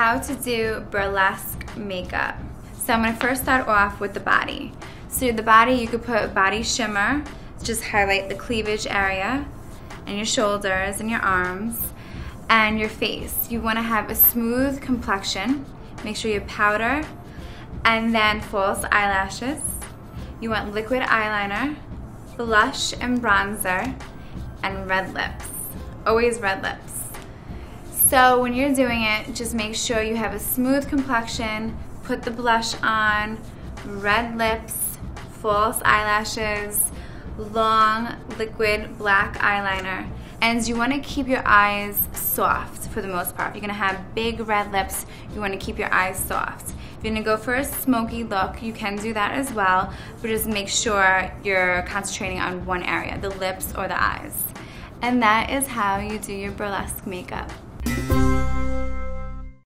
how to do burlesque makeup. So I'm gonna first start off with the body. So the body, you could put body shimmer, just highlight the cleavage area and your shoulders and your arms and your face. You wanna have a smooth complexion. Make sure you powder and then false eyelashes. You want liquid eyeliner, blush and bronzer, and red lips. Always red lips. So when you're doing it, just make sure you have a smooth complexion, put the blush on, red lips, false eyelashes, long liquid black eyeliner. And you want to keep your eyes soft for the most part. If you're going to have big red lips, you want to keep your eyes soft. If you're going to go for a smoky look, you can do that as well, but just make sure you're concentrating on one area, the lips or the eyes. And that is how you do your burlesque makeup.